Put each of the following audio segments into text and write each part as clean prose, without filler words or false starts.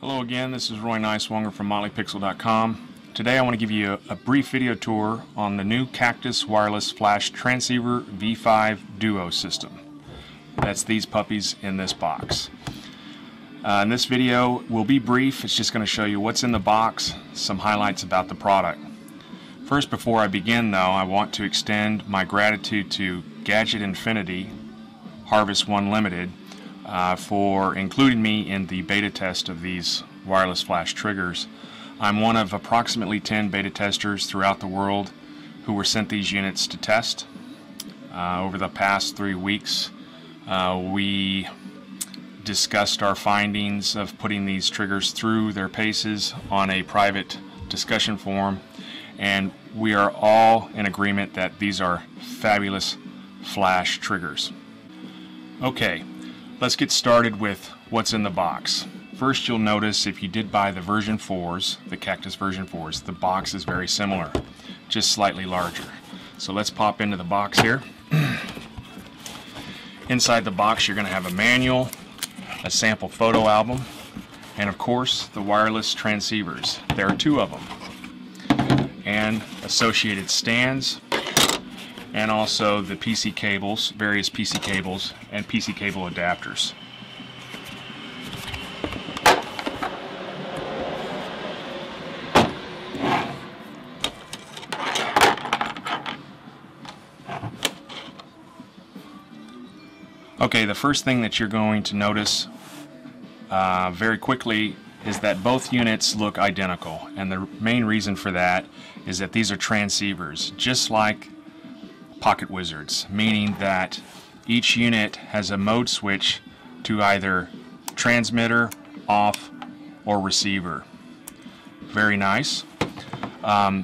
Hello again, this is Roy Niswanger from MotleyPixel.com. Today I want to give you a brief video tour on the new Cactus Wireless Flash Transceiver V5 Duo System. That's these puppies in this box. And this video will be brief. It's just going to show you what's in the box, some highlights about the product. First, before I begin though, I want to extend my gratitude to Gadget Infinity Harvest One Limited for including me in the beta test of these wireless flash triggers. I'm one of approximately 10 beta testers throughout the world who were sent these units to test. Over the past 3 weeks we discussed our findings of putting these triggers through their paces on a private discussion forum, and we are all in agreement that these are fabulous flash triggers. Okay. Let's get started with what's in the box. First, you'll notice if you did buy the version 4s, the Cactus version 4s, the box is very similar, just slightly larger. So let's pop into the box here. Inside the box you're going to have a manual, a sample photo album, and of course the wireless transceivers. There are 2 of them. And associated stands, and also the PC cables, various PC cables, and PC cable adapters. Okay, the first thing that you're going to notice very quickly is that both units look identical, and the main reason for that is that these are transceivers, just like Pocket wizards, meaning that each unit has a mode switch to either transmitter, off, or receiver. Very nice.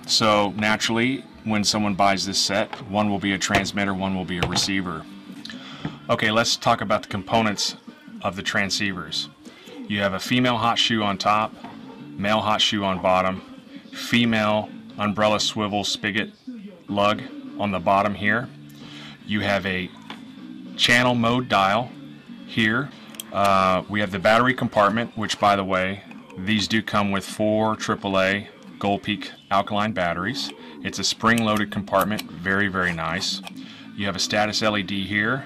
So naturally, when someone buys this set, one will be a transmitter, one will be a receiver. Okay, let's talk about the components of the transceivers. You have a female hot shoe on top, male hot shoe on bottom, female umbrella swivel spigot lug on the bottom here. You have a channel mode dial here. We have the battery compartment, which by the way, these do come with 4 AAA Gold Peak alkaline batteries. It's a spring-loaded compartment, very, very nice. You have a status LED here,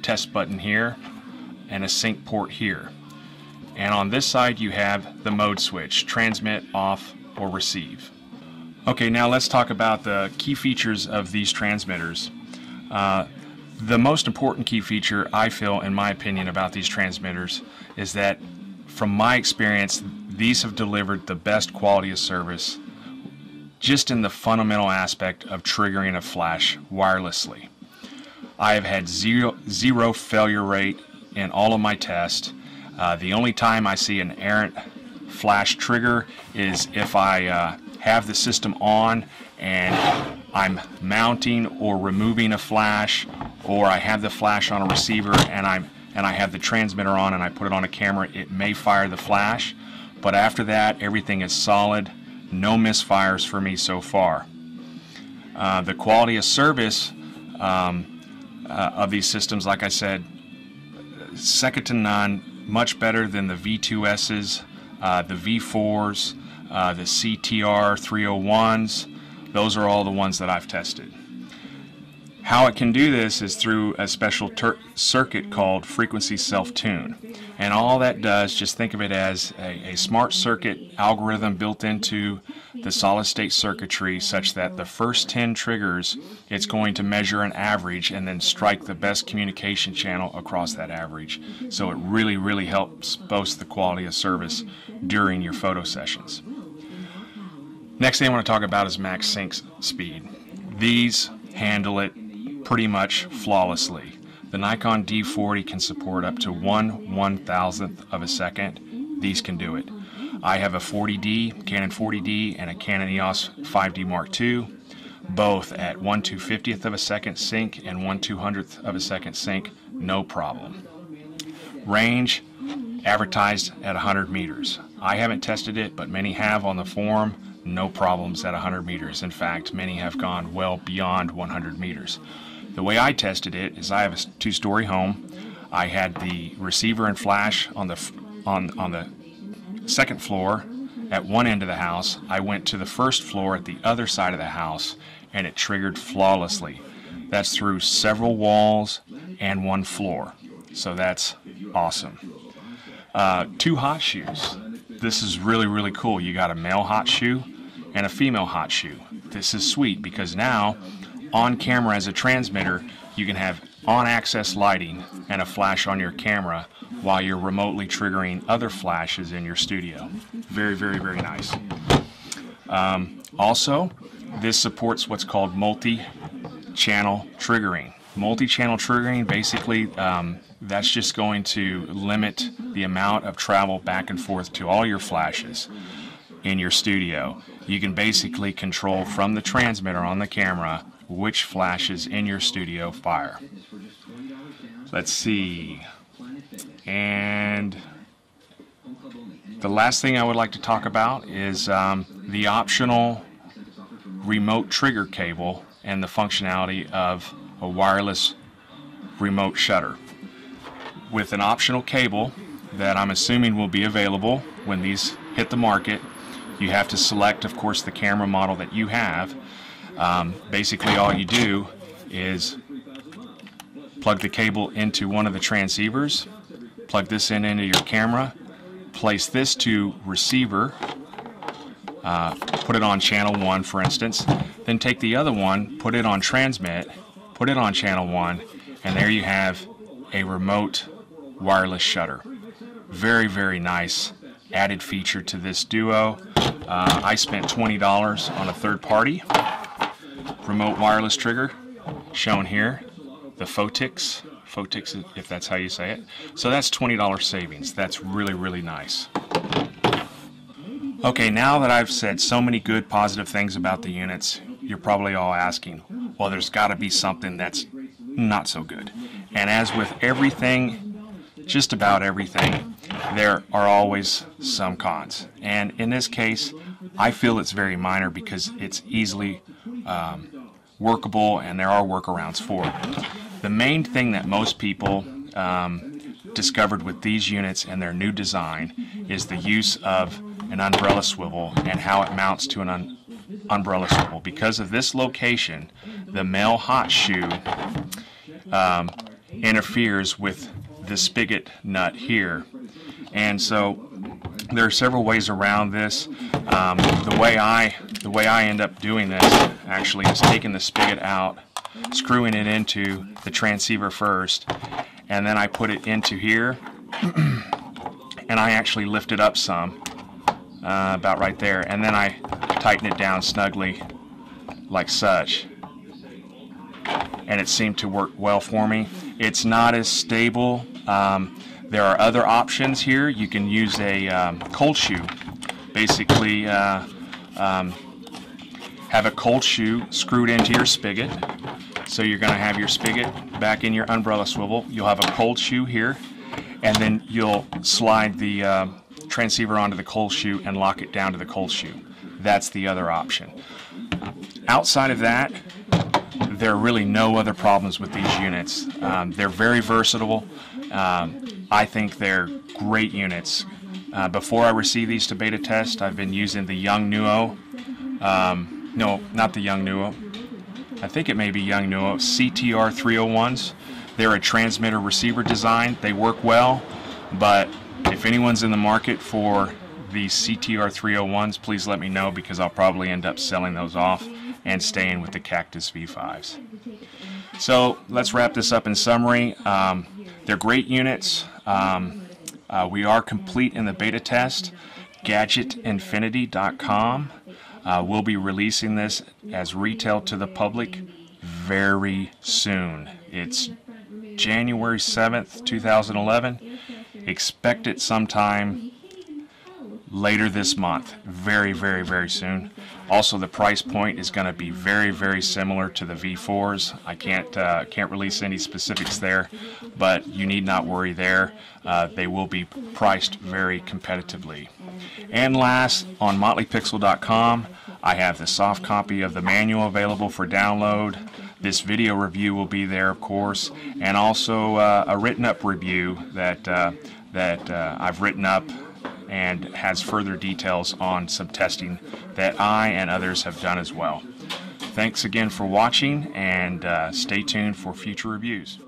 test button here, and a sync port here. And on this side you have the mode switch, transmit, off, or receive. Okay, now let's talk about the key features of these transmitters. The most important key feature, I feel, in my opinion, about these transmitters is that, from my experience, these have delivered the best quality of service just in the fundamental aspect of triggering a flash wirelessly. I have had zero failure rate in all of my tests. The only time I see an errant flash trigger is if I have the system on and I'm mounting or removing a flash, or I have the flash on a receiver and I have the transmitter on and I put it on a camera. It may fire the flash, but after that everything is solid. No misfires for me so far. The quality of service of these systems, like I said, second to none, much better than the V2Ss, the V4s, the CTR301s. Those are all the ones that I've tested. How it can do this is through a special circuit called frequency self-tune, and all that does, just think of it as a smart circuit algorithm built into the solid-state circuitry, such that the first 10 triggers it's going to measure an average and then strike the best communication channel across that average. So it really helps boost the quality of service during your photo sessions. Next thing I want to talk about is max sync speed. These handle it pretty much flawlessly. The Nikon D40 can support up to 1/1000th of a second. These can do it. I have a Canon 40D, and a Canon EOS 5D Mark II, both at 1/250th of a second sync and 1/200th of a second sync, no problem. Range advertised at 100 meters. I haven't tested it, but many have on the forum. No problems at 100 meters. In fact, many have gone well beyond 100 meters. The way I tested it is I have a 2-story home. I had the receiver and flash on the second floor at one end of the house. I went to the first floor at the other side of the house, and it triggered flawlessly. That's through several walls and one floor. So that's awesome. Two hot shoes. This is really, really cool. You got a male hot shoe and a female hot shoe. This is sweet because now on camera as a transmitter, you can have on-axis lighting and a flash on your camera while you're remotely triggering other flashes in your studio. Very, very, very nice. Also, this supports what's called multi-channel triggering. Multi-channel triggering, basically, that's just going to limit the amount of travel back and forth to all your flashes in your studio. You can basically control from the transmitter on the camera which flashes in your studio fire. Let's see. And the last thing I would like to talk about is the optional remote trigger cable and the functionality of a wireless remote shutter. With an optional cable that I'm assuming will be available when these hit the market, you have to select, of course, the camera model that you have. Basically, all you do is plug the cable into one of the transceivers, plug this into your camera, place this to receiver, put it on channel 1, for instance, then take the other one, put it on transmit, put it on channel 1, and there you have a remote wireless shutter. Very, very nice added feature to this Duo. I spent $20 on a third-party remote wireless trigger, shown here, the Photix. Photix, if that's how you say it. So that's $20 savings. That's really, really nice. Okay, now that I've said so many good, positive things about the units, you're probably all asking, well, there's got to be something that's not so good. And as with everything, just about everything, there are always some cons. And in this case, I feel it's very minor because it's easily workable, and there are workarounds for it. The main thing that most people discovered with these units and their new design is the use of an umbrella swivel and how it mounts to an umbrella swivel. Because of this location, the male hot shoe interferes with the spigot nut here. And so there are several ways around this. The way I end up doing this actually is taking the spigot out, screwing it into the transceiver first, and then I put it into here and I actually lift it up some, about right there, and then I tighten it down snugly like such, and it seemed to work well for me. It's not as stable. There are other options here. You can use a cold shoe. Basically have a cold shoe screwed into your spigot. So you're going to have your spigot back in your umbrella swivel. You'll have a cold shoe here, and then you'll slide the transceiver onto the cold shoe and lock it down to the cold shoe. That's the other option. Outside of that, there are really no other problems with these units. They're very versatile. I think they're great units. Before I received these to beta test, I've been using the Yongnuo. No, not the Yongnuo. I think it may be Yongnuo CTR301s. They're a transmitter receiver design. They work well, but if anyone's in the market for the CTR301s, please let me know, because I'll probably end up selling those off and staying with the Cactus V5s. So let's wrap this up in summary. They're great units. We are complete in the beta test. Gadgetinfinity.com will be releasing this as retail to the public very soon. It's January 7th, 2011. Expect it sometime later this month. Very, very, very soon. Also, the price point is going to be very, very similar to the V4s. I can't release any specifics there, but you need not worry there. They will be priced very competitively. And last, on MotleyPixel.com, I have the soft copy of the manual available for download. This video review will be there, of course, and also a written-up review that I've written up and has further details on some testing that I and others have done as well. Thanks again for watching, and stay tuned for future reviews.